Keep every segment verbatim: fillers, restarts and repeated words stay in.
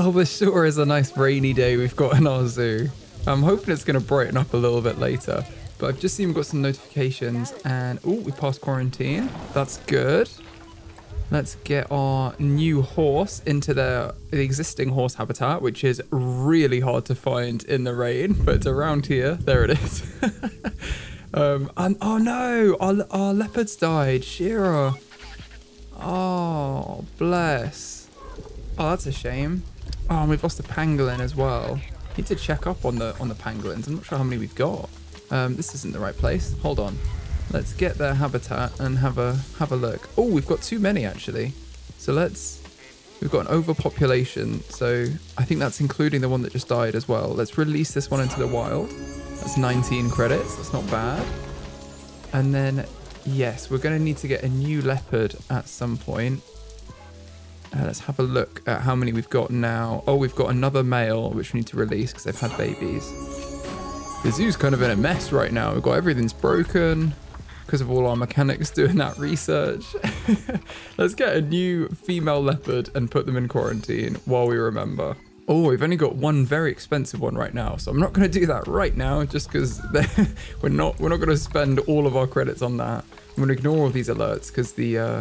Well, this sure is a nice rainy day we've got in our zoo. I'm hoping it's going to brighten up a little bit later. But I've just seen we've got some notifications and, oh, we passed quarantine. That's good. Let's get our new horse into the, the existing horse habitat, which is really hard to find in the rain, but it's around here. There it is. um, and, oh no, our, our leopards died. Shira. Oh, bless. Oh, that's a shame. Oh, and we've lost the pangolin as well. Need to check up on the on the pangolins. I'm not sure how many we've got. Um, this isn't the right place. Hold on. Let's get their habitat and have a have a look. Oh, we've got too many actually. So let's. We've got an overpopulation. So I think that's including the one that just died as well. Let's release this one into the wild. That's nineteen credits. That's not bad. And then yes, we're going to need to get a new leopard at some point. Uh, let's have a look at how many we've got now. Oh, we've got another male, which we need to release because they've had babies. The zoo's kind of in a mess right now. We've got everything's broken because of all our mechanics doing that research. Let's get a new female leopard and put them in quarantine while we remember. Oh, we've only got one very expensive one right now. So I'm not going to do that right now just because we're not, we're not going to spend all of our credits on that. I'm going to ignore all these alerts because the... Uh,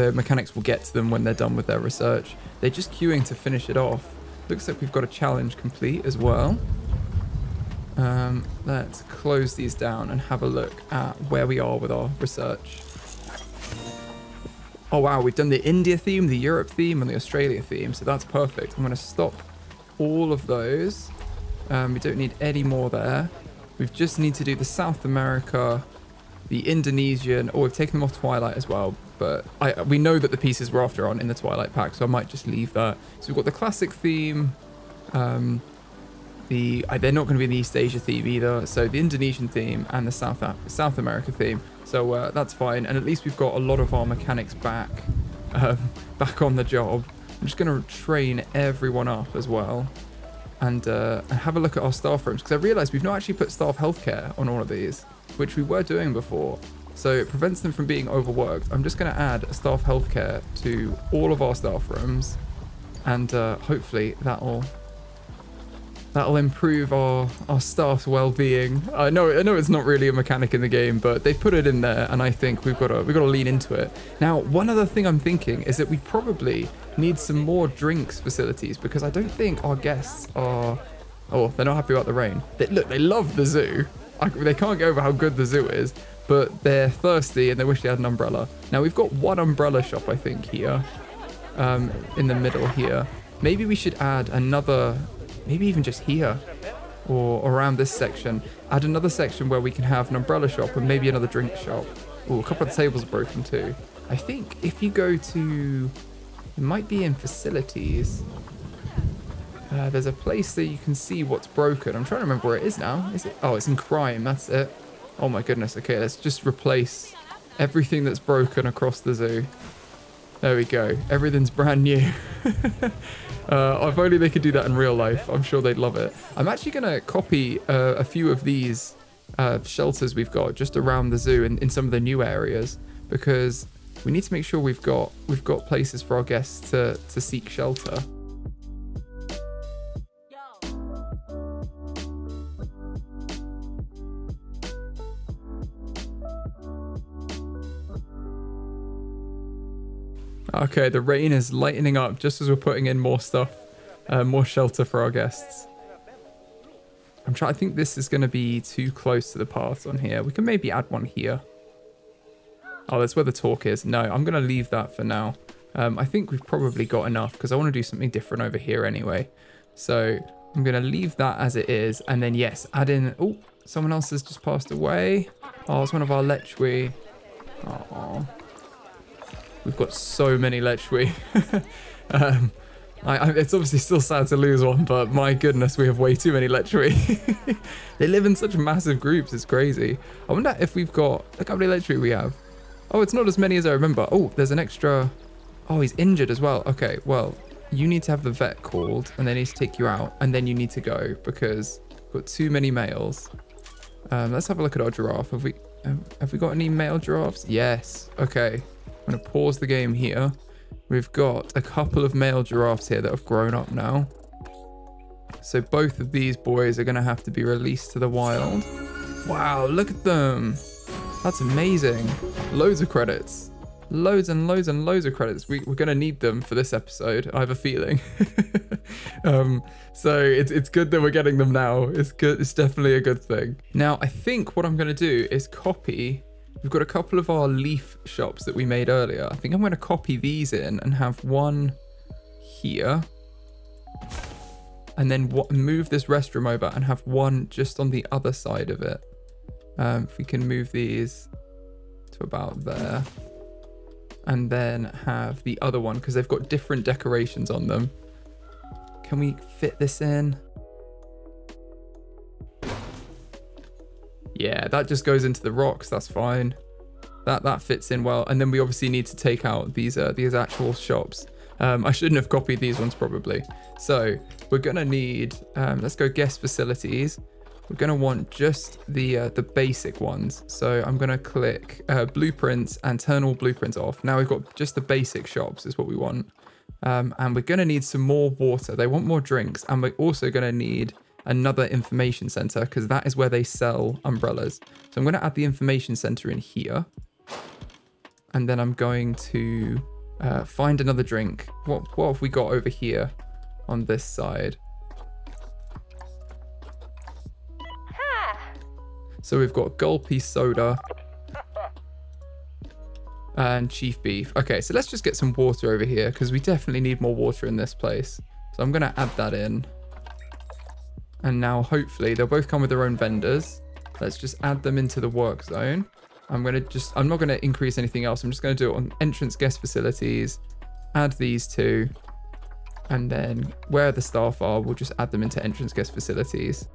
The mechanics will get to them when they're done with their research. They're just queuing to finish it off. Looks like we've got a challenge complete as well. Um, let's close these down and have a look at where we are with our research. Oh wow, we've done the India theme, the Europe theme, and the Australia theme, so that's perfect. I'm going to stop all of those. Um, we don't need any more there. We just need to do the South America, the Indonesian, or oh, we've taken them off Twilight as well. But I, we know that the pieces we're after aren't in the Twilight pack, so I might just leave that. So we've got the classic theme. Um, the They're not going to be in the East Asia theme either. So the Indonesian theme and the South, South America theme. So uh, that's fine. And at least we've got a lot of our mechanics back, um, back on the job. I'm just going to train everyone up as well. And, uh, and have a look at our staff rooms. Because I realised we've not actually put staff healthcare on all of these, which we were doing before. So it prevents them from being overworked. I'm just going to add staff healthcare to all of our staff rooms, and uh, hopefully that'll that'll improve our our staff's well-being. I know I know it's not really a mechanic in the game, but they put it in there, and I think we've got to we've got to lean into it. Now, one other thing I'm thinking is that we probably need some more drinks facilities because I don't think our guests are oh they're not happy about the rain. They, look, they love the zoo. I, they can't get over how good the zoo is. But they're thirsty and they wish they had an umbrella. Now we've got one umbrella shop, I think, here. Um, in the middle here. Maybe we should add another, maybe even just here or around this section. Add another section where we can have an umbrella shop and maybe another drink shop. Oh, a couple of the tables are broken too. I think if you go to, it might be in facilities. Uh, there's a place that you can see what's broken. I'm trying to remember where it is now. Is it? Oh, it's in crime, that's it. Oh my goodness, okay, let's just replace everything that's broken across the zoo. There we go, everything's brand new. uh, if only they could do that in real life, I'm sure they'd love it. I'm actually gonna copy uh, a few of these uh, shelters we've got just around the zoo and in some of the new areas, because we need to make sure we've got, we've got places for our guests to, to seek shelter. Okay, the rain is lightening up just as we're putting in more stuff, uh, more shelter for our guests. I'm trying. I think this is going to be too close to the paths on here. We can maybe add one here. Oh, that's where the talk is. No, I'm going to leave that for now. Um, I think we've probably got enough because I want to do something different over here anyway. So I'm going to leave that as it is. And then, yes, add in... Oh, someone else has just passed away. Oh, it's one of our lechwe. Oh. We've got so many lechwe. um, I, I, it's obviously still sad to lose one, but my goodness, we have way too many lechwe. They live in such massive groups, it's crazy. I wonder if we've got, look how many lechwe we have. Oh, it's not as many as I remember. Oh, there's an extra, oh, he's injured as well. Okay, well, you need to have the vet called and they need to take you out and then you need to go because we've got too many males. Um, let's have a look at our giraffe. Have we, have, have we got any male giraffes? Yes, okay. I'm going to pause the game here We've got a couple of male giraffes here that have grown up now. So both of these boys are going to have to be released to the wild. Wow, look at them. That's amazing. Loads of credits. Loads and loads and loads of credits. We, we're going to need them for this episode. I have a feeling. um, so it's, it's good that we're getting them now. It's good. It's definitely a good thing. Now, I think what I'm going to do is copy. We've got a couple of our leaf shops that we made earlier. I think I'm going to copy these in and have one here. And then what, move this restroom over and have one just on the other side of it. Um, if we can move these to about there. And then have the other one because they've got different decorations on them. Can we fit this in? Yeah, that just goes into the rocks. That's fine. That that fits in well. And then we obviously need to take out these uh, these actual shops. Um, I shouldn't have copied these ones probably. So we're gonna need. Um, let's go guest facilities. We're gonna want just the uh, the basic ones. So I'm gonna click uh, blueprints and turn all blueprints off. Now we've got just the basic shops is what we want. Um, and we're gonna need some more water. They want more drinks, and we're also gonna need another information center because that is where they sell umbrellas. So I'm gonna add the information center in here, and then I'm going to uh, find another drink. What what have we got over here on this side? So we've got Gulpy Soda and Chief Beef. Okay, so let's just get some water over here because we definitely need more water in this place. So I'm going to add that in. And now hopefully they'll both come with their own vendors. Let's just add them into the work zone. I'm going to just, I'm not going to increase anything else. I'm just going to do it on entrance guest facilities, add these two, and then where the staff are, we'll just add them into entrance guest facilities.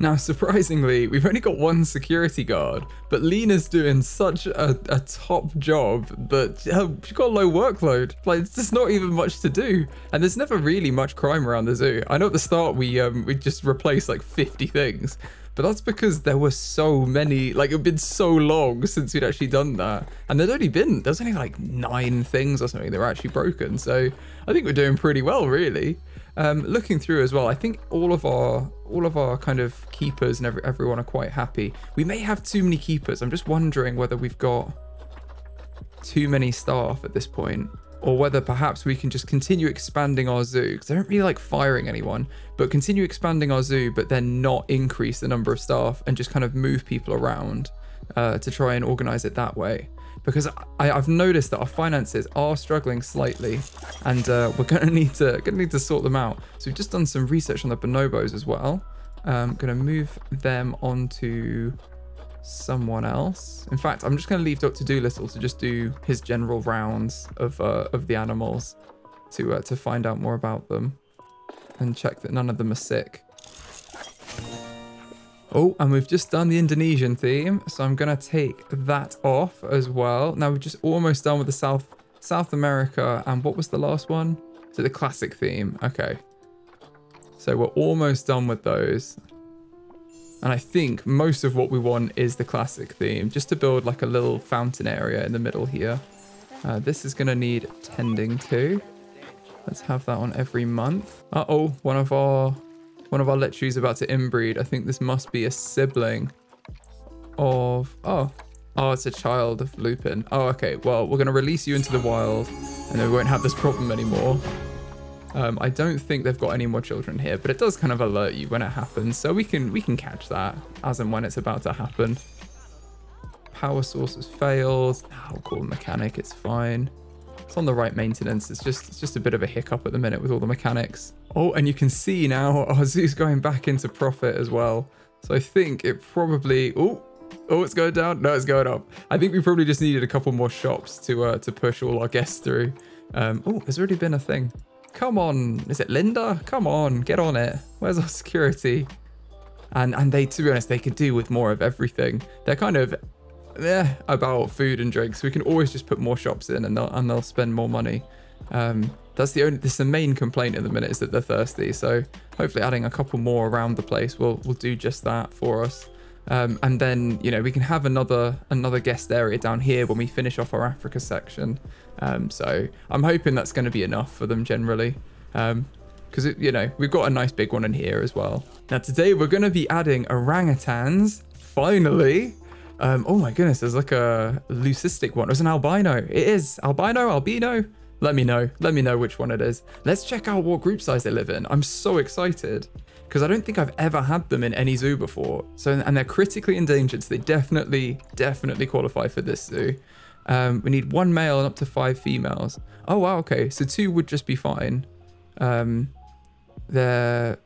Now, surprisingly, we've only got one security guard, but Lena's doing such a, a top job that uh, she's got a low workload. Like, it's just not even much to do. And there's never really much crime around the zoo. I know at the start we um, we just replaced like fifty things, but that's because there were so many, like it'd been so long since we'd actually done that. And there'd only been, there's only like nine things or something that were actually broken. So I think we're doing pretty well, really. Um, looking through as well, I think all of our all of our kind of keepers and every, everyone are quite happy. We may have too many keepers. I'm just wondering whether we've got too many staff at this point, or whether perhaps we can just continue expanding our zoo, because I don't really like firing anyone, but continue expanding our zoo, but then not increase the number of staff and just kind of move people around uh, to try and organize it that way. Because I, I've noticed that our finances are struggling slightly, and uh, we're gonna need to gonna need to sort them out. So we've just done some research on the bonobos as well. Um, gonna move them onto someone else. In fact, I'm just gonna leave Doctor Doolittle to just do his general rounds of uh, of the animals to uh, to find out more about them and check that none of them are sick. Oh, and we've just done the Indonesian theme, so I'm gonna take that off as well. Now we're just almost done with the South South America, and what was the last one? So the classic theme, okay. So we're almost done with those. And I think most of what we want is the classic theme, just to build like a little fountain area in the middle here. Uh, this is gonna need tending to. Let's have that on every month. Uh-oh, one of our... One of our lechu's is about to inbreed. I think this must be a sibling of... Oh. Oh, it's a child of Lupin. Oh, okay. Well, we're going to release you into the wild, and then we won't have this problem anymore. Um, I don't think they've got any more children here, but it does kind of alert you when it happens. So we can we can catch that as and when it's about to happen. Power source has failed. I'll call the mechanic. It's fine. It's on the right maintenance. It's just it's just a bit of a hiccup at the minute with all the mechanics. Oh, and you can see now our zoo's going back into profit as well. So I think it probably... Oh, oh, it's going down. No, it's going up. I think we probably just needed a couple more shops to uh, to push all our guests through. Um, oh, there's already been a thing. Come on. Is it Linda? Come on. Get on it. Where's our security? And, and they, to be honest, they could do with more of everything. They're kind of... Yeah, about food and drinks. We can always just put more shops in, and they'll and they'll spend more money. Um, that's the only. This is the main complaint at the minute, is that they're thirsty. So hopefully, adding a couple more around the place will will do just that for us. Um, and then, you know, we can have another another guest area down here when we finish off our Africa section. Um, so I'm hoping that's going to be enough for them generally. Um, because, you know, we've got a nice big one in here as well. Now, today we're going to be adding orangutans, finally. Um, oh, my goodness, there's like a leucistic one. It was an albino. It is. Albino, albino. Let me know. Let me know which one it is. Let's check out what group size they live in. I'm so excited because I don't think I've ever had them in any zoo before. So, and they're critically endangered. So they definitely, definitely qualify for this zoo. Um, we need one male and up to five females. Oh, wow. Okay. So two would just be fine. Um, They're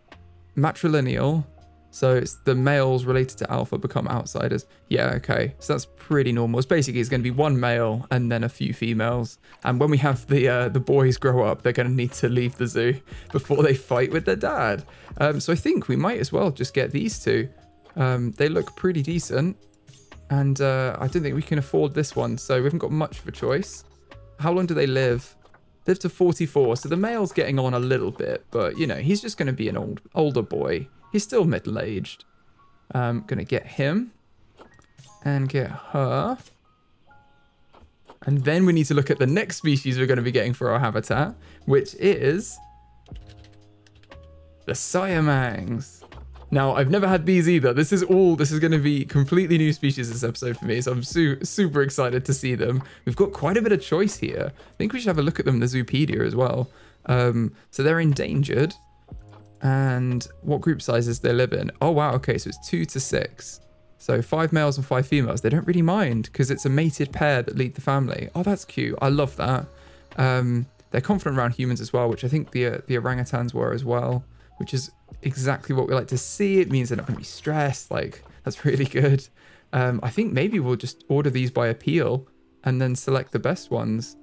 matrilineal, so it's the males related to alpha become outsiders. Yeah, okay, so that's pretty normal. It's basically it's going to be one male and then a few females, and when we have the uh, the boys grow up, they're going to need to leave the zoo before they fight with their dad. Um, so I think we might as well just get these two. Um, they look pretty decent, and uh, I don't think we can afford this one, so we haven't got much of a choice. How long do they live? Live to forty-four, so the male's getting on a little bit, but you know, he's just going to be an old older boy. He's still middle-aged. Um, gonna get him and get her, and then we need to look at the next species we're going to be getting for our habitat, which is the siamangs. Now, I've never had these either. This is all, this is going to be completely new species this episode for me, so I'm su super excited to see them. We've got quite a bit of choice here. I think we should have a look at them in the Zoopedia as well. Um, so they're endangered. And what group sizes they live in? Oh, wow. Okay, so it's two to six. So five males and five females. They don't really mind because it's a mated pair that lead the family. Oh, that's cute. I love that. Um, they're confident around humans as well, which I think the, uh, the orangutans were as well, which is exactly what we like to see. It means they're not going to be stressed. Like, that's really good. Um, I think maybe we'll just order these by appeal and then select the best ones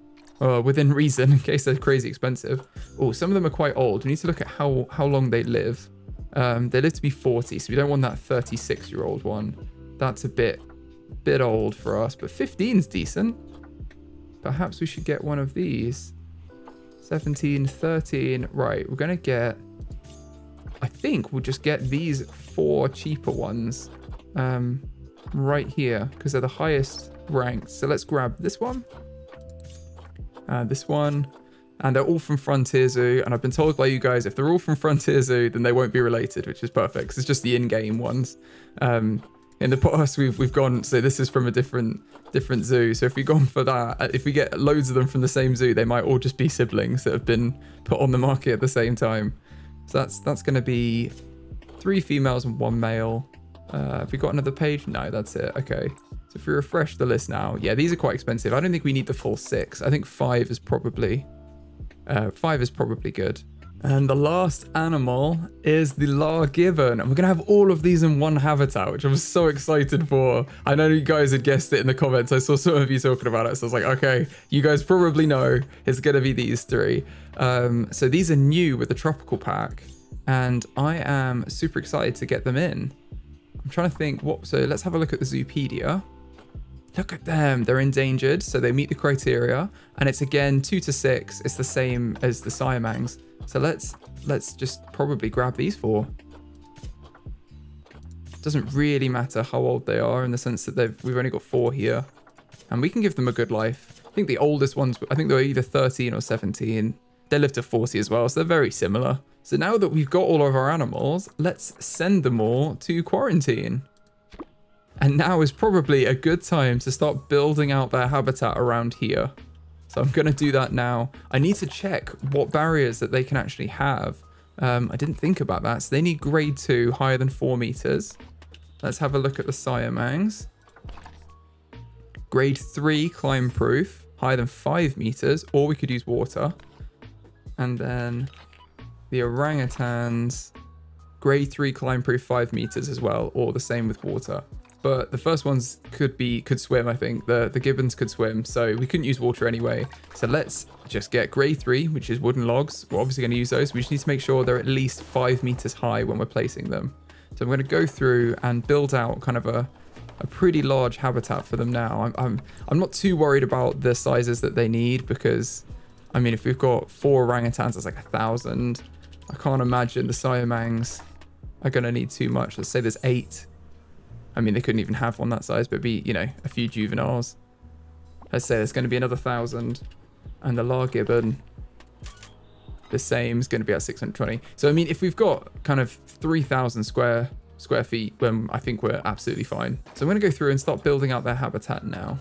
uh, within reason in case they're crazy expensive. Oh, some of them are quite old. We need to look at how, how long they live. Um, they live to be forty, so we don't want that thirty-six-year-old one. That's a bit, bit old for us, but fifteen's decent. Perhaps we should get one of these. seventeen, thirteen. Right, we're going to get... I think we'll just get these four cheaper ones um, right here because they're the highest ranked. So let's grab this one, uh, this one, and they're all from Frontier Zoo. And I've been told by you guys, if they're all from Frontier Zoo, then they won't be related, which is perfect. 'Cause it's just the in-game ones. Um, in the past, we've we've gone. So this is from a different different zoo. So if we gone for that, if we get loads of them from the same zoo, they might all just be siblings that have been put on the market at the same time. So that's that's going to be three females and one male. Uh, have we got another page? No, that's it. Okay. So if we refresh the list now, yeah, these are quite expensive. I don't think we need the full six. I think five is probably uh, five is probably good. And the last animal is the largivan, and we're going to have all of these in one habitat, which I'm so excited for. I know you guys had guessed it in the comments. I saw some of you talking about it, so I was like, okay, you guys probably know it's going to be these three. Um, so these are new with the tropical pack, and I am super excited to get them in. I'm trying to think what... So let's have a look at the Zoopedia. Look at them. They're endangered, so they meet the criteria, and it's again two to six. It's the same as the siamangs. So let's let's just probably grab these four. Doesn't really matter how old they are in the sense that they've we've only got four here, and we can give them a good life. I think the oldest ones, I think they were either thirteen or seventeen. They lived to forty as well, so they're very similar. So now that we've got all of our animals, let's send them all to quarantine. And now is probably a good time to start building out their habitat around here. So I'm going to do that now. I need to check what barriers that they can actually have. Um, I didn't think about that. So they need grade two, higher than four meters. Let's have a look at the siamangs. Grade three, climb proof, higher than five meters, or we could use water. And then the orangutans, grade three, climb proof, five meters as well, or the same with water. But the first ones could be could swim, I think. The, the gibbons could swim, so we couldn't use water anyway. So let's just get grade three, which is wooden logs. We're obviously going to use those. We just need to make sure they're at least five meters high when we're placing them. So I'm going to go through and build out kind of a, a pretty large habitat for them now. I'm, I'm, I'm not too worried about the sizes that they need because, I mean, if we've got four orangutans, that's like a thousand. I can't imagine the siamangs are going to need too much. Let's say there's eight. I mean, they couldn't even have one that size, but be, you know, a few juveniles. Let's say there's going to be another thousand, and the large gibbon, the same, is going to be at six hundred twenty. So I mean, if we've got kind of three thousand square square feet, then I think we're absolutely fine. So I'm going to go through and start building out their habitat now.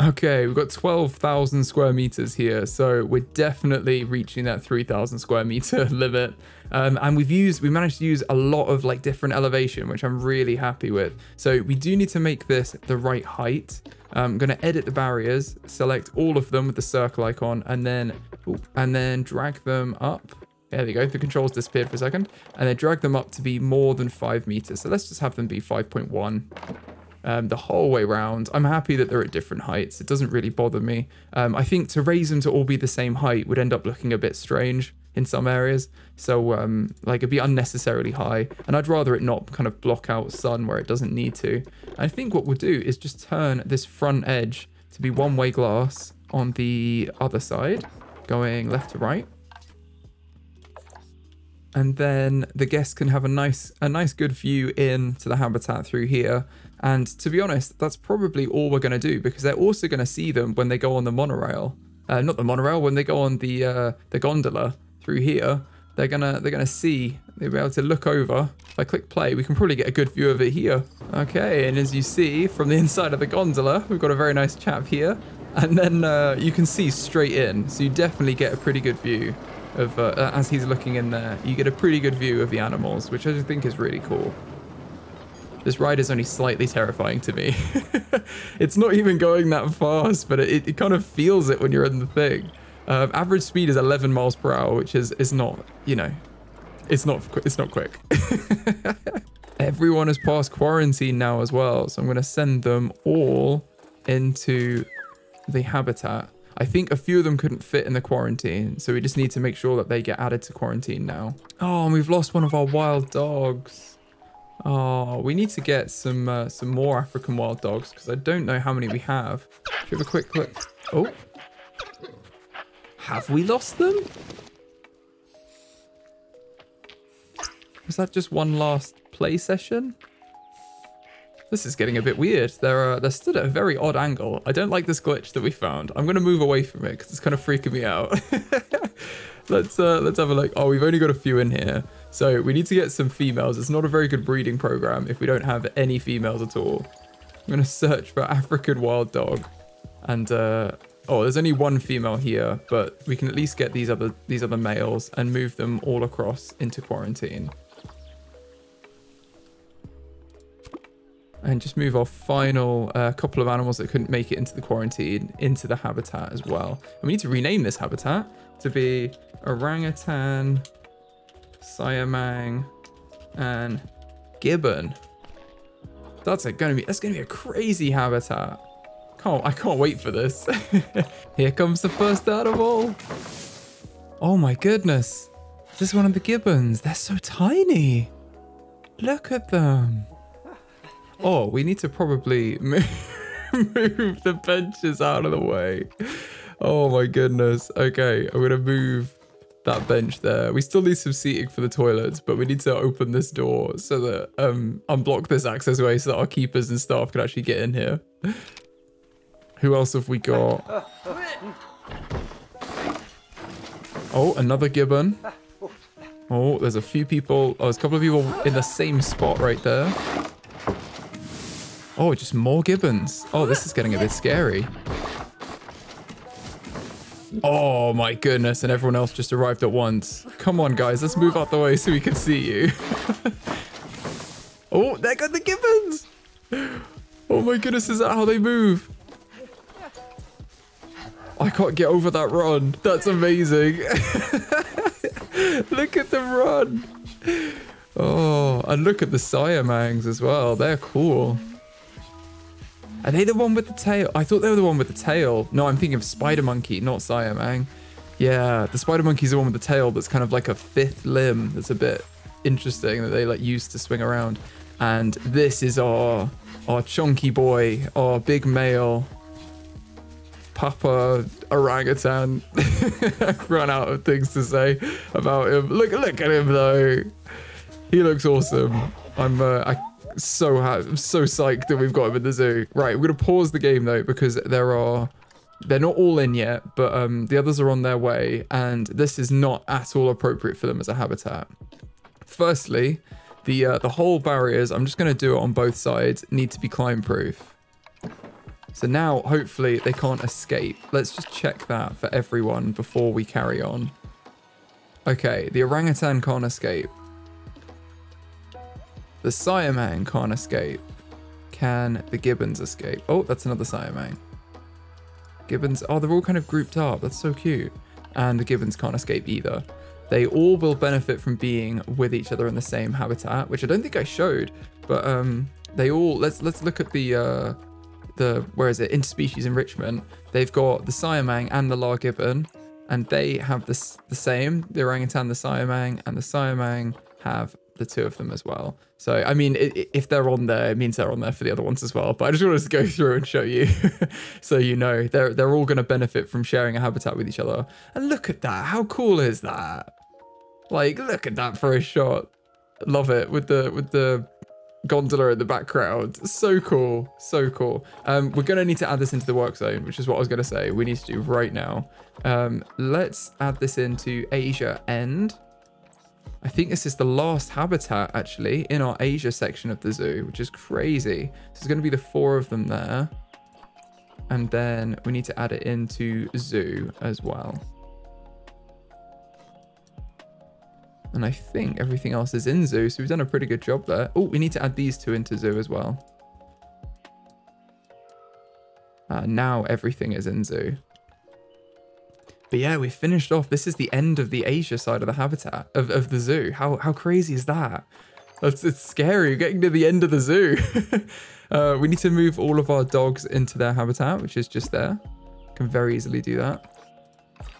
Okay, we've got twelve thousand square meters here, so we're definitely reaching that three thousand square meter limit. Um, and we've used, we managed to use a lot of like different elevation, which I'm really happy with. So we do need to make this the right height. I'm going to edit the barriers, select all of them with the circle icon, and then and then drag them up. There we go. The controls disappeared for a second, and then drag them up to be more than five meters. So let's just have them be five point one. Um, the whole way round. I'm happy that they're at different heights. It doesn't really bother me. Um, I think to raise them to all be the same height would end up looking a bit strange in some areas. So um, like it'd be unnecessarily high, and I'd rather it not kind of block out sun where it doesn't need to. I think what we'll do is just turn this front edge to be one-way glass on the other side, going left to right. And then the guests can have a nice, a nice good view into the habitat through here. And to be honest, that's probably all we're going to do, because they're also going to see them when they go on the monorail, uh, not the monorail, when they go on the uh, the gondola through here. They're gonna they're gonna see. They'll be able to look over. If I click play, we can probably get a good view of it here. Okay, and as you see from the inside of the gondola, we've got a very nice chap here, and then uh, you can see straight in. So you definitely get a pretty good view of uh, as he's looking in there. You get a pretty good view of the animals, which I just think is really cool. This ride is only slightly terrifying to me. It's not even going that fast, but it, it kind of feels it when you're in the thing. Um, average speed is eleven miles per hour, which is is not, you know, it's not it's not quick. Everyone has passed quarantine now as well, so I'm going to send them all into the habitat. I think a few of them couldn't fit in the quarantine, so we just need to make sure that they get added to quarantine now. Oh, and we've lost one of our wild dogs. Oh, we need to get some uh, some more African wild dogs, because I don't know how many we have. Should we have a quick look? Oh. Have we lost them? Was that just one last play session? This is getting a bit weird. They're, uh, they're stood at a very odd angle. I don't like this glitch that we found. I'm going to move away from it because it's kind of freaking me out. Let's uh, let's have a look. Oh, we've only got a few in here. So we need to get some females. It's not a very good breeding program if we don't have any females at all. I'm going to search for African wild dog. And, uh, oh, there's only one female here, but we can at least get these other, these other males and move them all across into quarantine. And just move our final uh, couple of animals that couldn't make it into the quarantine into the habitat as well. And we need to rename this habitat to be orangutan, siamang, and gibbon. That's a, gonna be that's gonna be a crazy habitat. Can't I can't wait for this. Here comes the first animal. Oh my goodness! Is this one of the gibbons? They're so tiny. Look at them. Oh, we need to probably move, move the benches out of the way. Oh my goodness. Okay, I'm gonna move that bench there. We still need some seating for the toilets, but we need to open this door so that um unblock this access way so that our keepers and staff can actually get in here. Who else have we got? Oh, another gibbon. Oh, there's a few people. Oh, there's a couple of people in the same spot right there. Oh, just more gibbons. Oh, this is getting a bit scary. Oh my goodness, and everyone else just arrived at once. Come on, guys, let's move out the way so we can see you. Oh, there go the gibbons. Oh my goodness, is that how they move? I can't get over that run. That's amazing. Look at them run. Oh, and look at the siamangs as well. They're cool. Are they the one with the tail? I thought they were the one with the tail. No, I'm thinking of spider monkey, not siamang. Yeah, the spider monkey's the one with the tail that's kind of like a fifth limb. That's a bit interesting that they like used to swing around. And this is our our chunky boy, our big male Papa orangutan. I've run out of things to say about him. Look, look at him though. He looks awesome. I'm uh, I so I'm so psyched that we've got him in the zoo. Right, we're gonna pause the game though because there are they're not all in yet, but um, the others are on their way, and this is not at all appropriate for them as a habitat. Firstly, the uh, the whole barriers. I'm just gonna do it on both sides. Need to be climb proof. So now, hopefully, they can't escape. Let's just check that for everyone before we carry on. Okay, the orangutan can't escape. The siamang can't escape. Can the gibbons escape? Oh, that's another siamang. Gibbons, oh, they're all kind of grouped up. That's so cute. And the gibbons can't escape either. They all will benefit from being with each other in the same habitat, which I don't think I showed, but um, they all, let's, let's look at the... Uh, The, where is it? Interspecies enrichment. They've got the siamang and the lar gibbon, and they have this the same. The orangutan, the siamang, and the siamang have the two of them as well. So I mean, it, if they're on there, it means they're on there for the other ones as well. But I just wanted to go through and show you, so you know they're they're all going to benefit from sharing a habitat with each other. And look at that! How cool is that? Like, look at that for a shot. Love it with the with the. gondola in the background. So cool, so cool. Um, we're gonna need to add this into the work zone, which is what I was gonna say we need to do right now. Um, let's add this into Asia End. I think this is the last habitat actually in our Asia section of the zoo, which is crazy. So there's gonna be the four of them there. And then we need to add it into zoo as well. And I think everything else is in zoo, so we've done a pretty good job there. Oh, we need to add these two into zoo as well. Uh, now everything is in zoo. But yeah, we finished off. This is the end of the Asia side of the habitat, of, of the zoo. How how crazy is that? It's, it's scary. We're getting to the end of the zoo. uh, we need to move all of our dogs into their habitat, which is just there. Can very easily do that.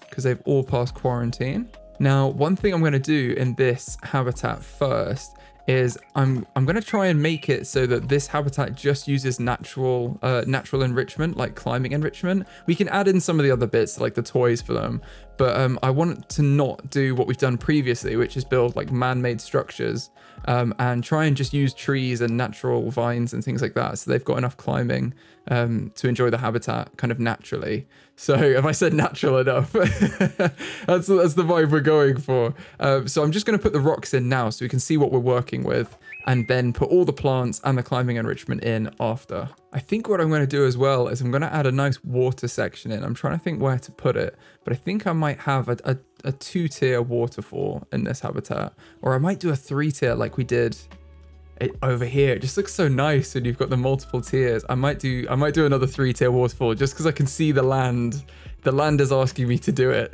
Because they've all passed quarantine. Now, one thing I'm going to do in this habitat first is I'm I'm going to try and make it so that this habitat just uses natural uh, natural enrichment, like climbing enrichment. We can add in some of the other bits, like the toys for them, but um, I want to not do what we've done previously, which is build like man-made structures um, and try and just use trees and natural vines and things like that, so they've got enough climbing um, to enjoy the habitat kind of naturally. So have I said natural enough? that's, that's the vibe we're going for. Uh, so I'm just going to put the rocks in now so we can see what we're working with, and then put all the plants and the climbing enrichment in after. I think what I'm going to do as well is I'm going to add a nice water section in. I'm trying to think where to put it, but I think I might have a, a, a two-tier waterfall in this habitat, or I might do a three-tier like we did It, over here. It just looks so nice and you've got the multiple tiers. I might do I might do another three tier waterfall just because I can see the land. The land is asking me to do it.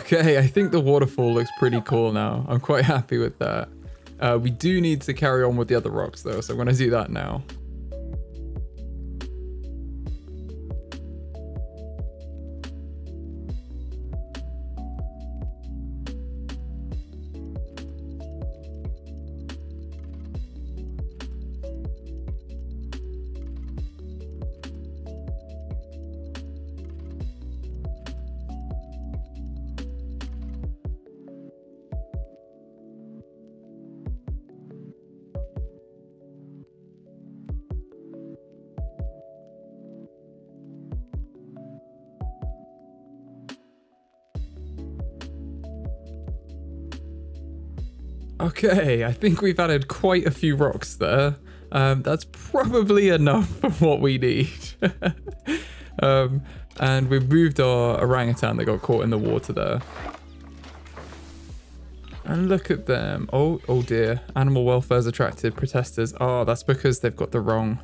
Okay, I think the waterfall looks pretty cool now. I'm quite happy with that. Uh, we do need to carry on with the other rocks though, so I'm gonna do that now. Okay, I think we've added quite a few rocks there. Um, that's probably enough for what we need. um, and we've moved our orangutan that got caught in the water there. And look at them. Oh, oh dear. Animal welfare's attracted protesters. Oh, that's because they've got the wrong...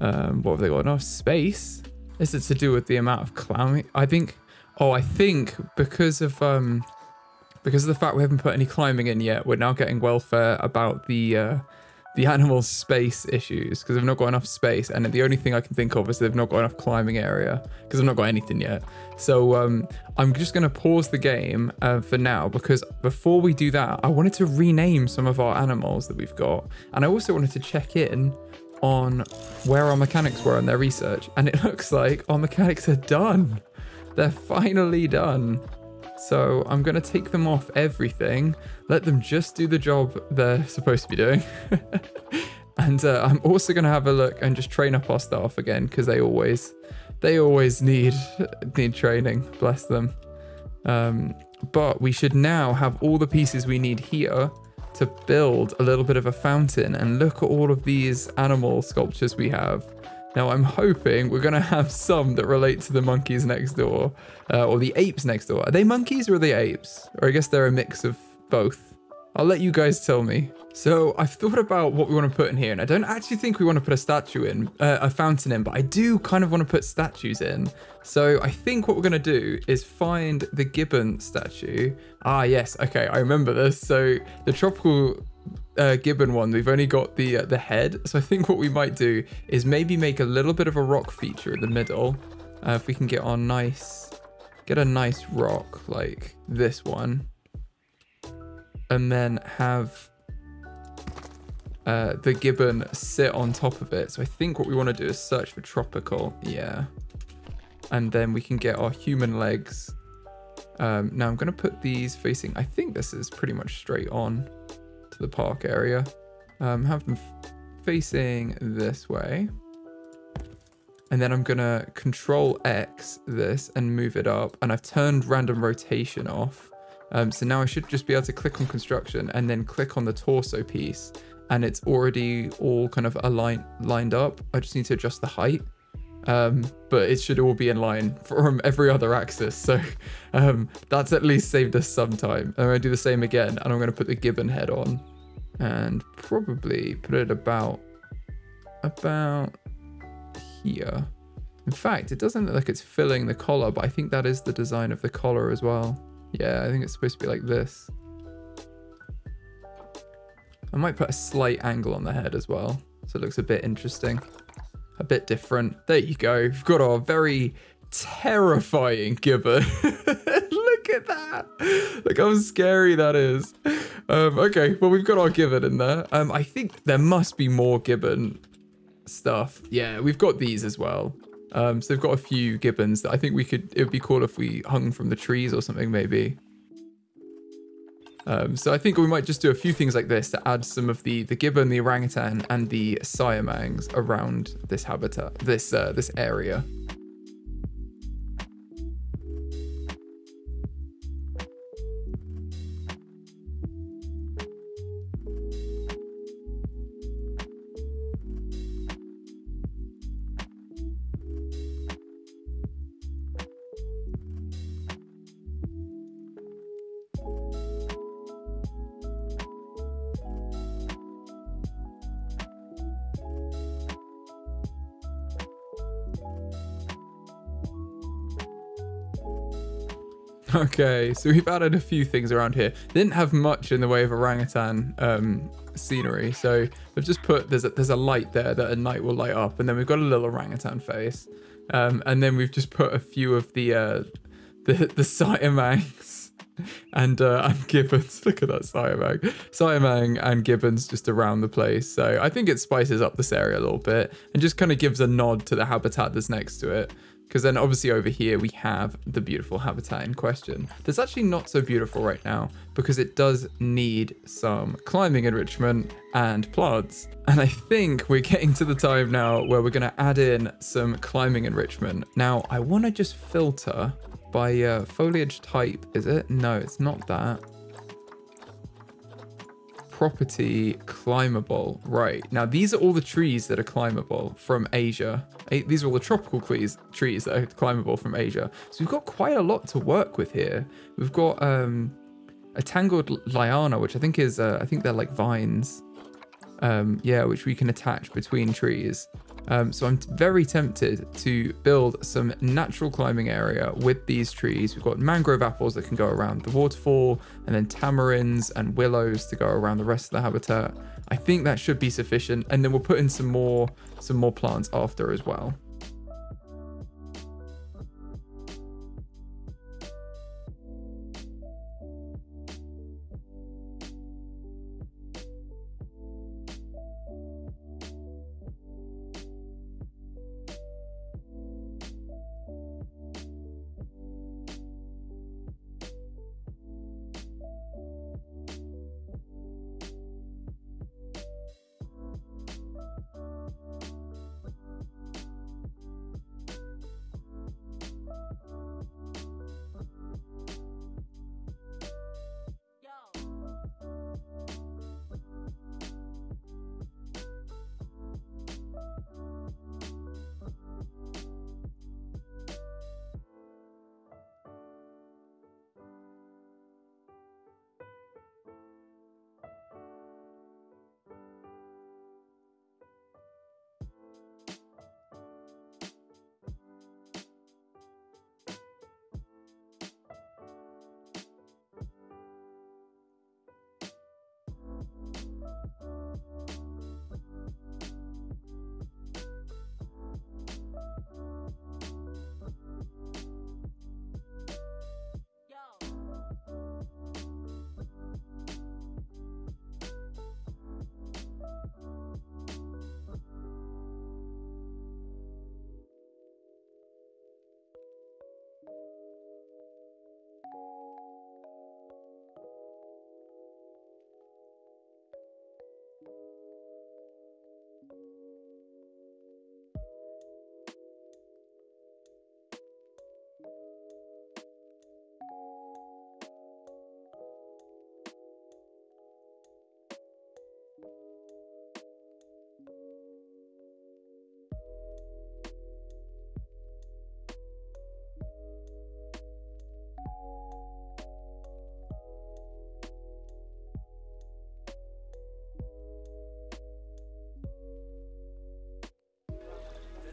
Um, what have they got? Enough space? Is it to do with the amount of climbing? I think... Oh, I think because of... Um, Because of the fact we haven't put any climbing in yet, we're now getting welfare about the uh, the animal space issues because they've not got enough space. And the only thing I can think of is they've not got enough climbing area because I've not got anything yet. So um, I'm just going to pause the game uh, for now, because before we do that, I wanted to rename some of our animals that we've got. And I also wanted to check in on where our mechanics were in their research. And it looks like our mechanics are done. They're finally done. So I'm going to take them off everything, let them just do the job they're supposed to be doing. and uh, I'm also going to have a look and just train up our staff again, because they always they always need, need training, bless them. Um, but we should now have all the pieces we need here to build a little bit of a fountain, and look at all of these animal sculptures we have. Now, I'm hoping we're going to have some that relate to the monkeys next door, uh, or the apes next door. Are they monkeys or are they apes? Or I guess they're a mix of both. I'll let you guys tell me. So I've thought about what we want to put in here, and I don't actually think we want to put a statue in, uh, a fountain in, but I do kind of want to put statues in. So I think what we're going to do is find the gibbon statue. Ah, yes. Okay, I remember this. So the tropical... Uh, gibbon one, we've only got the uh, the head, so I think what we might do is maybe make a little bit of a rock feature in the middle. Uh, if we can get our nice, get a nice rock like this one, and then have uh, the gibbon sit on top of it. So I think what we want to do is search for tropical, yeah, and then we can get our human legs. Um, now I'm going to put these facing. I think this is pretty much straight on to the park area. Um, have them facing this way. And then I'm gonna control X this and move it up. And I've turned random rotation off. Um, so now I should just be able to click on construction and then click on the torso piece. And it's already all kind of aligned, lined up. I just need to adjust the height. Um, but it should all be in line from every other axis. So um, that's at least saved us some time. I'm gonna do the same again, and I'm gonna put the gibbon head on and probably put it about, about here. In fact, it doesn't look like it's filling the collar, but I think that is the design of the collar as well. Yeah, I think it's supposed to be like this. I might put a slight angle on the head as well, so it looks a bit interesting. A bit different. There you go. We've got our very terrifying gibbon. Look at that. Look how scary that is. Um, okay, well, we've got our gibbon in there. Um, I think there must be more gibbon stuff. Yeah, we've got these as well. Um, so we've got a few gibbons that I think we could, it would be cool if we hung from the trees or something, maybe. Um, so I think we might just do a few things like this to add some of the the gibbon, the orangutan, and the siamangs around this habitat, this uh, this area. Okay, so we've added a few things around here. They didn't have much in the way of orangutan um, scenery, so we've just put, there's a, there's a light there that at night will light up, and then we've got a little orangutan face, um, and then we've just put a few of the uh, the, the siamangs and, uh, and gibbons. Look at that siamang. Siamang and gibbons just around the place, so I think it spices up this area a little bit and just kind of gives a nod to the habitat that's next to it. Because then obviously over here we have the beautiful habitat in question. That's actually not so beautiful right now because it does need some climbing enrichment and plants. And I think we're getting to the time now where we're gonna add in some climbing enrichment. Now I wanna just filter by uh, foliage type, is it? No, it's not that. Property climbable. Right, now these are all the trees that are climbable from Asia. These are all the tropical trees trees that are climbable from Asia. So we've got quite a lot to work with here. We've got um a tangled liana, which I think is uh, I think they're like vines, um yeah, which we can attach between trees. Um, so I'm very tempted to build some natural climbing area with these trees. We've got mangrove apples that can go around the waterfall, and then tamarinds and willows to go around the rest of the habitat. I think that should be sufficient. And then we'll put in some more, some more plants after as well.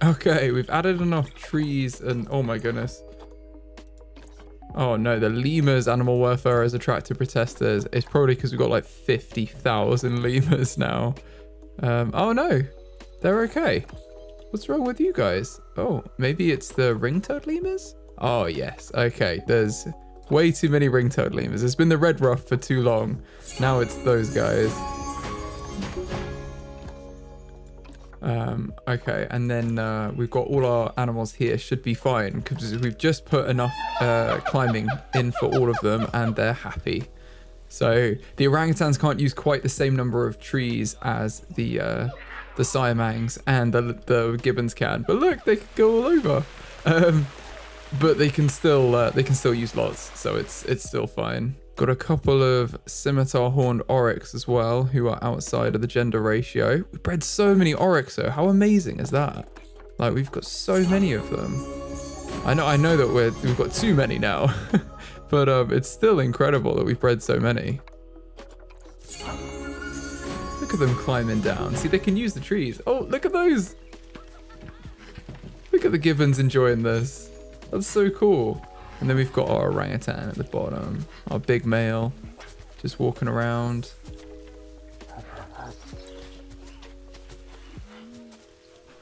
Okay, we've added enough trees and oh my goodness. Oh no, the lemurs, animal welfarers attract to protesters. It's probably because we've got like fifty thousand lemurs now. Um, oh no, they're okay. What's wrong with you guys? Oh, maybe it's the ring-toed lemurs? Oh yes, okay, there's way too many ring-toed lemurs. It's been the red ruff for too long. Now it's those guys. Um, okay, and then uh, we've got all our animals here should be fine because we've just put enough uh, climbing in for all of them and they're happy. So the orangutans can't use quite the same number of trees as the uh, the siamangs and the, the gibbons can, but look, they can go all over. Um, but they can still uh, they can still use lots, so it's it's still fine. Got a couple of scimitar horned oryx as well, who are outside of the gender ratio. We bred so many oryx though. How amazing is that? Like we've got so many of them. I know, I know that we're, we've got too many now, but um, it's still incredible that we've bred so many. Look at them climbing down. See, they can use the trees. Oh, look at those. Look at the gibbons enjoying this. That's so cool. And then we've got our orangutan at the bottom, our big male, just walking around.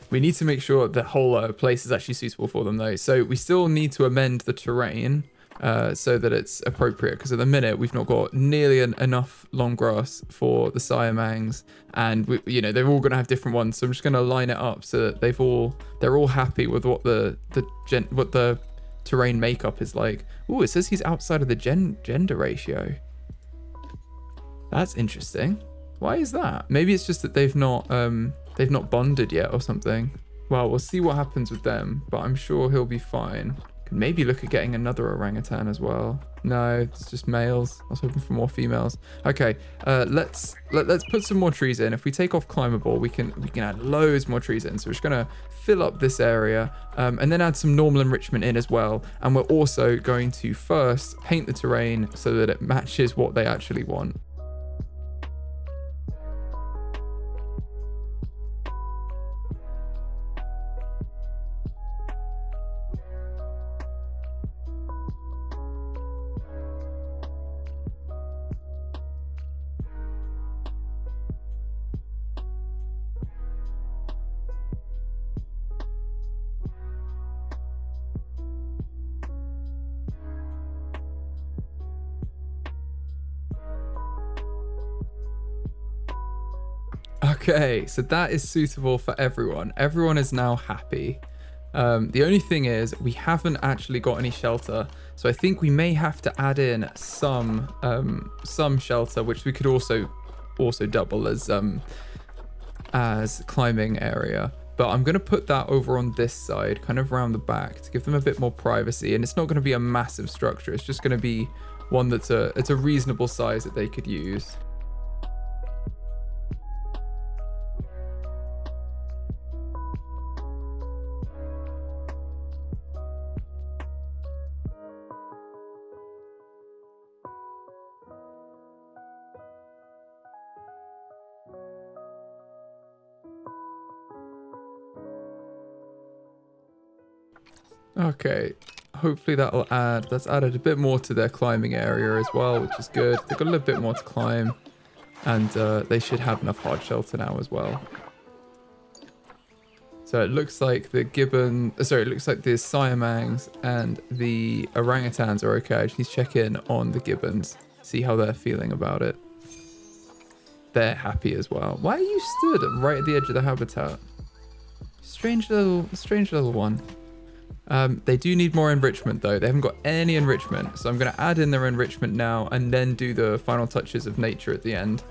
We need to make sure the whole uh, place is actually suitable for them though. So we still need to amend the terrain uh, so that it's appropriate, because at the minute we've not got nearly an, enough long grass for the Siamangs, and we, you know, they're all going to have different ones. So I'm just going to line it up so that they've all, they're all happy with what the, the gen, what the terrain makeup is like. Oh, it says he's outside of the gen, gender ratio. That's interesting. Why is that? Maybe it's just that they've not, um, They've not bonded yet or something. Well, we'll see what happens with them, but I'm sure he'll be fine. Could maybe look at getting another orangutan as well. No, it's just males. I was hoping for more females. Okay, uh, let's let, let's put some more trees in. If we take off climbable, we can we can add loads more trees in. So we're just gonna fill up this area um, and then add some normal enrichment in as well. And we're also going to first paint the terrain so that it matches what they actually want. Okay, so that is suitable for everyone. Everyone is now happy. Um, the only thing is we haven't actually got any shelter. So I think we may have to add in some um, some shelter, which we could also also double as, um, as climbing area. But I'm going to put that over on this side, kind of around the back, to give them a bit more privacy. And it's not going to be a massive structure. It's just going to be one that's a, it's a reasonable size that they could use. Okay, hopefully that'll add, that's added a bit more to their climbing area as well, which is good. They've got a little bit more to climb, and uh, they should have enough hard shelter now as well. So it looks like the gibbon, sorry, it looks like the siamangs and the orangutans are okay. I just need to check in on the gibbons, see how they're feeling about it. They're happy as well. Why are you stood right at the edge of the habitat? Strange little, strange little one. Um, they do need more enrichment though. They haven't got any enrichment. So I'm going to add in their enrichment now and then do the final touches of nature at the end.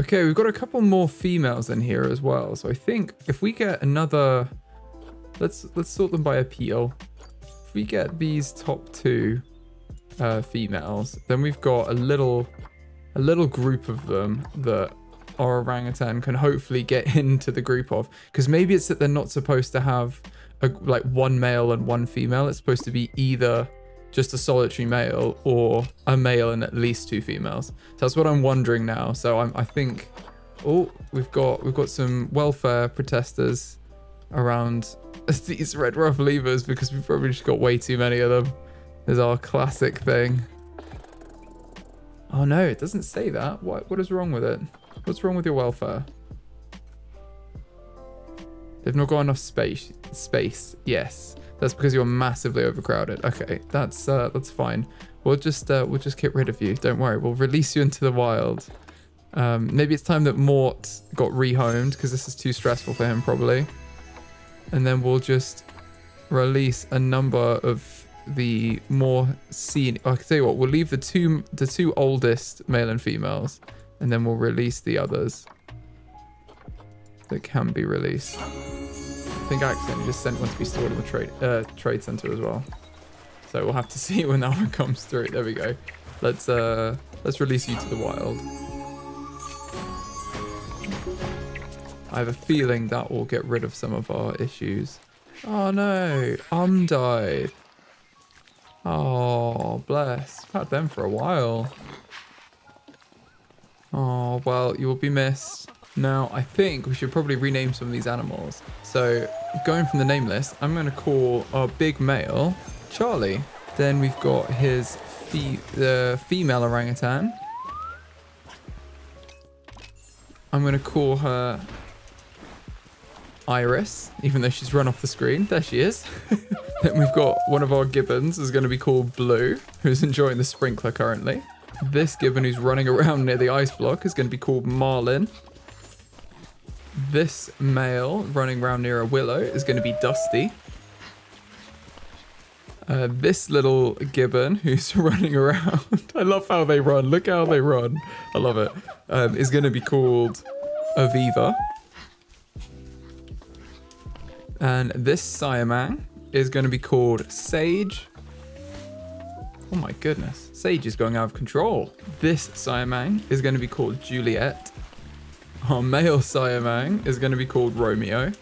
Okay, we've got a couple more females in here as well. So I think if we get another, let's let's sort them by appeal. If we get these top two uh, females, then we've got a little a little group of them that our orangutan can hopefully get into the group of. Because maybe it's that they're not supposed to have a, like one male and one female. It's supposed to be either just a solitary male or a male and at least two females. So that's what I'm wondering now. So I'm, I think, oh, we've got we've got some welfare protesters around these red rough levers because we've probably just got way too many of them. There's our classic thing. Oh no, it doesn't say that. What what is wrong with it? What's wrong with your welfare? They've not got enough space. Space, yes. That's because you're massively overcrowded. Okay, that's uh, that's fine. We'll just uh, we'll just get rid of you. Don't worry. We'll release you into the wild. Um, maybe it's time that Mort got rehomed because this is too stressful for him probably. And then we'll just release a number of the more senior. I can tell you what. We'll leave the two the two oldest male and females, and then we'll release the others that can be released. I think I accidentally just sent one to be stored in the trade uh, trade center as well. So we'll have to see when that one comes through. There we go. Let's uh, let's release you to the wild. I have a feeling that will get rid of some of our issues. Oh no, Um died. Oh, bless. We've had them for a while. Oh, well, you will be missed. Now, I think we should probably rename some of these animals. So, going from the name list, I'm going to call our big male Charlie. Then we've got his fe the female orangutan. I'm going to call her Iris, even though she's run off the screen. There she is. Then we've got one of our gibbons is going to be called Blue, who's enjoying the sprinkler currently. This gibbon who's running around near the ice block is going to be called Marlin. This male running around near a willow is going to be Dusty. Uh, this little gibbon who's running around, I love how they run, look how they run, I love it, um, is going to be called Aviva. And this Siamang is going to be called Sage. Oh my goodness, Sage is going out of control. This Siamang is going to be called Juliet. Our male Siamang is going to be called Romeo.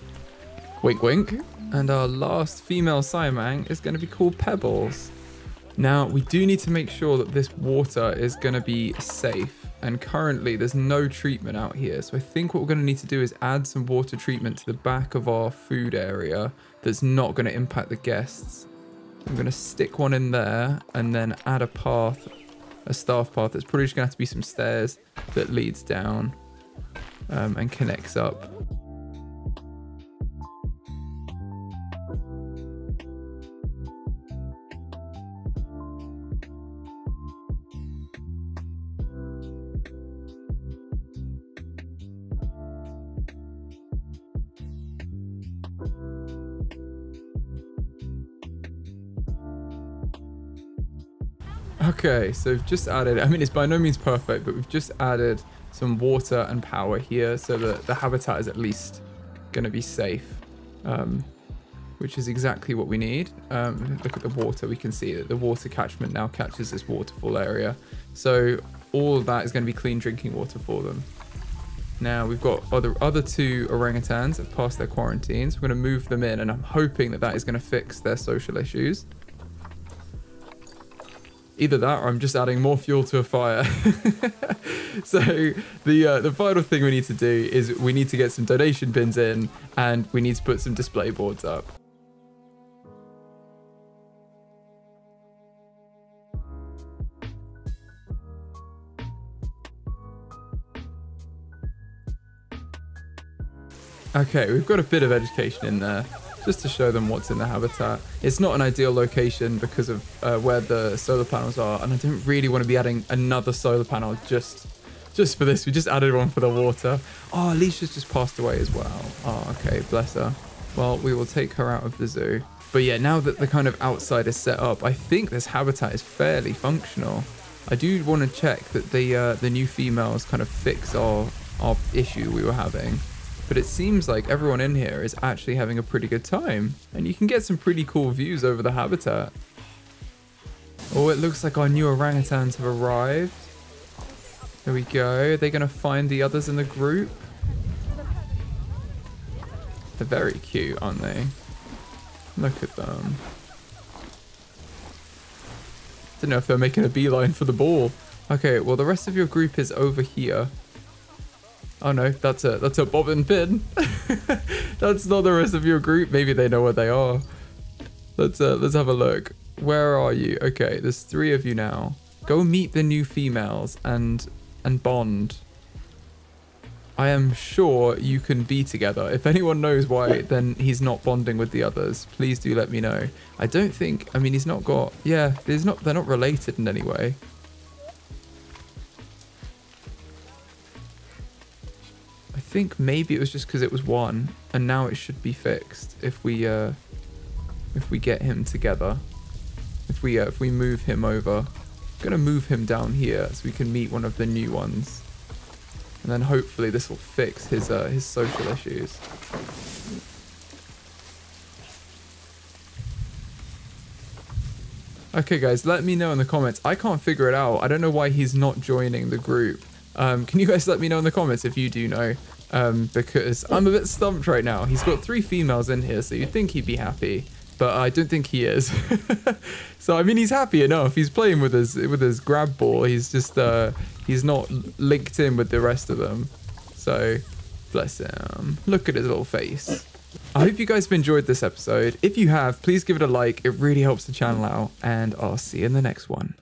Wink wink. And our last female Siamang is going to be called Pebbles. Now, we do need to make sure that this water is going to be safe. And currently, there's no treatment out here. So I think what we're going to need to do is add some water treatment to the back of our food area that's not going to impact the guests. I'm going to stick one in there and then add a path, a staff path. That's probably just going to have to be some stairs that leads down um, and connects up. Okay, so we've just added, I mean, it's by no means perfect, but we've just added some water and power here so that the habitat is at least going to be safe, um, which is exactly what we need. Um, look at the water. We can see that the water catchment now catches this waterfall area. So all of that is going to be clean drinking water for them. Now we've got other, other two orangutans have passed their quarantines. We're going to move them in, and I'm hoping that that is going to fix their social issues. Either that or I'm just adding more fuel to a fire. So the uh, the final thing we need to do is we need to get some donation bins in, and we need to put some display boards up. Okay, we've got a bit of education in there, just to show them what's in the habitat. It's not an ideal location because of uh, where the solar panels are, and I don't really want to be adding another solar panel just just for this. We just added one for the water. Oh, Alicia's just passed away as well. Oh, okay, bless her. Well, we will take her out of the zoo. But yeah, now that the kind of outside is set up, I think this habitat is fairly functional. I do want to check that the uh, the new females kind of fix our, our issue we were having. But it seems like everyone in here is actually having a pretty good time, and you can get some pretty cool views over the habitat. Oh, it looks like our new orangutans have arrived. There we go. Are they going to find the others in the group? They're very cute, aren't they? Look at them. I don't know if they're making a beeline for the ball. Okay, well, the rest of your group is over here. Oh no, that's a that's a bobbin pin. That's not the rest of your group. Maybe they know where they are. Let's uh, let's have a look. Where are you? Okay, there's three of you now. Go meet the new females and and bond. I am sure you can be together. If anyone knows why, then he's not bonding with the others. Please do let me know. I don't think. I mean, he's not got. Yeah, he's not. They're not related in any way. I think maybe it was just because it was one, and now it should be fixed if we uh if we get him together, if we uh, if we move him over. I'm gonna move him down here so we can meet one of the new ones, and then hopefully this will fix his uh his social issues. Okay guys, let me know in the comments. I can't figure it out. I don't know why he's not joining the group. Um, can you guys let me know in the comments if you do know? um, because I'm a bit stumped right now. He's got three females in here, so you'd think he'd be happy, but I don't think he is. So, I mean, he's happy enough. He's playing with his, with his grab ball. He's just, uh, he's not linked in with the rest of them. So, bless him. Look at his little face. I hope you guys have enjoyed this episode. If you have, please give it a like. It really helps the channel out, and I'll see you in the next one.